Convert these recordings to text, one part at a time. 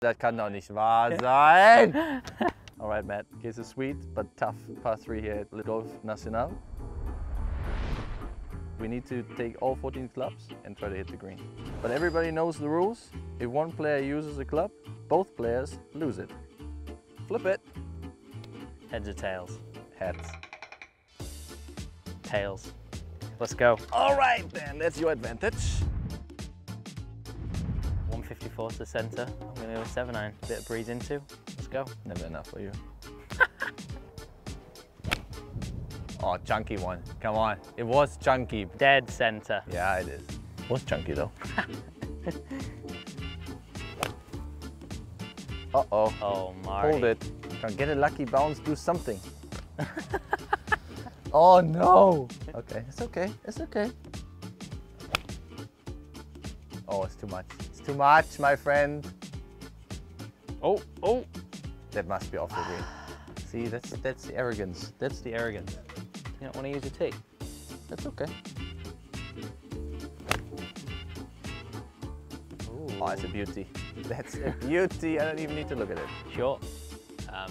Das kann doch nicht wahr sein! Alright, Matt, here's a sweet but tough par 3 here at Le Golf National. We need to take all 14 clubs and try to hit the green. But everybody knows the rules. If one player uses a club, both players lose it. Flip it. Heads or tails? Heads. Tails. Let's go. All right then, that's your advantage. 154 to the center. I'm gonna go with 7-iron. Bit of breeze into. Let's go. Never enough for you. Oh, chunky one. Come on. It was chunky. Dead center. Yeah, it is. It was chunky though. Uh-oh. Oh, Mari. Hold it. Get a lucky bounce, do something. Oh, no. Okay, it's okay. It's okay. Oh, it's too much. It's too much, my friend. Oh, oh. That must be off the green. See, that's the arrogance. That's the arrogance. You don't want to use your tee. That's okay. Ooh. Oh, it's a beauty. That's a beauty. I don't even need to look at it. Sure.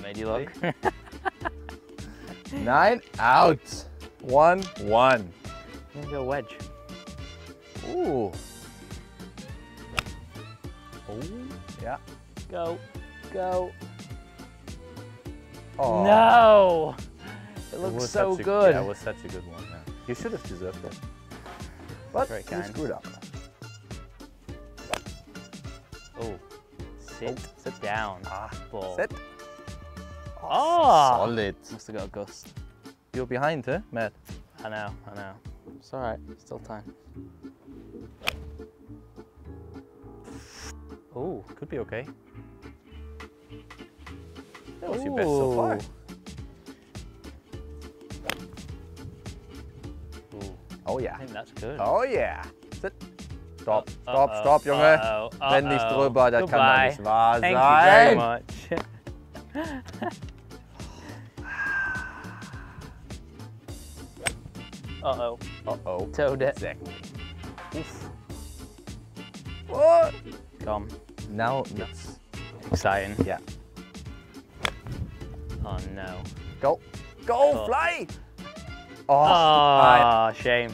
Made you look. 9 out. 1-1. I'm gonna go wedge. Ooh. Oh, yeah. Go, go. Oh. No! It looks so good. That was such a good one. Yeah. You should have deserved it. But you screwed up. Oh, sit down. Ah, ball. Sit. Oh! Solid. Must have got a gust. You're behind, huh, Matt? I know, I know. It's all right, still time. Oh, could be okay. That was your best so far. Ooh. Oh, yeah. I think that's good. Oh, yeah. Sit. Stop, stop, stop, Junge. Wenn nicht drüber, das kann doch nicht wahr sein. Thank you very much. Uh-oh. Uh-oh. Toed it. Exactly. Oof. What? Come. Now nuts. Exciting. Yeah. Oh, no. Go. Go, oh. Fly! Oh, oh shame.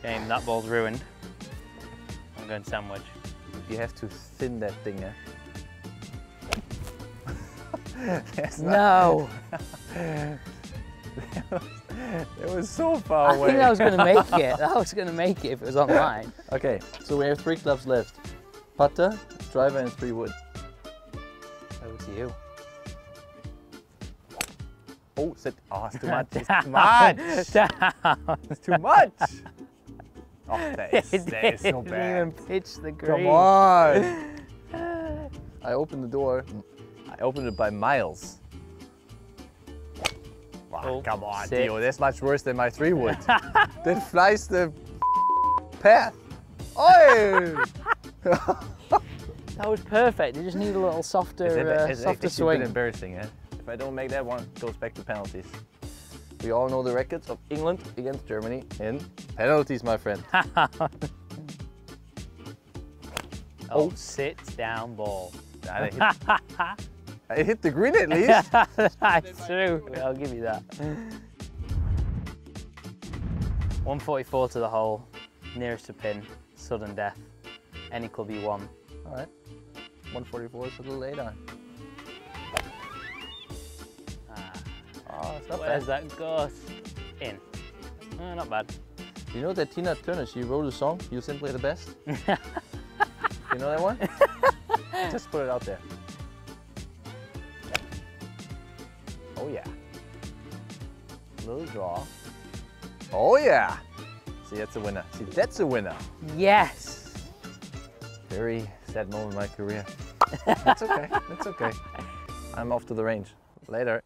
Shame, that ball's ruined. I'm going sandwich. You have to thin that thing, eh? No! It was so far away. I think I was going to make it. I was going to make it if it was online. Okay, so we have 3 clubs left. Putter, driver and 3 wood. Over to you. Oh, sit. Oh, it's too much. It's too much. It's too much. Oh, that is so bad. Didn't even pitch the green. Come on. I opened the door. I opened it by miles. Wow, oh, come on, Theo, that's much worse than my 3 wood. That flies the path. Oi! That was perfect. You just need a little softer, softer swing. It's embarrassing, eh? If I don't make that one, it goes back to penalties. We all know the records of England against Germany in penalties, my friend. Oh, sit down ball. It hit the green at least. That's true. I'll give you that. 144 to the hole. Nearest to pin. Sudden death. Any club you want. All right. 144 is a little later. Oh, it's not where's bad. That ghost? In. Oh, not bad. You know that Tina Turner, she wrote a song, You Simply the Best? You know that one? Just put it out there. Oh yeah. Little draw. Oh yeah. See, that's a winner. See, that's a winner. Yes. Very sad moment in my career. That's okay. That's okay. I'm off to the range. Later.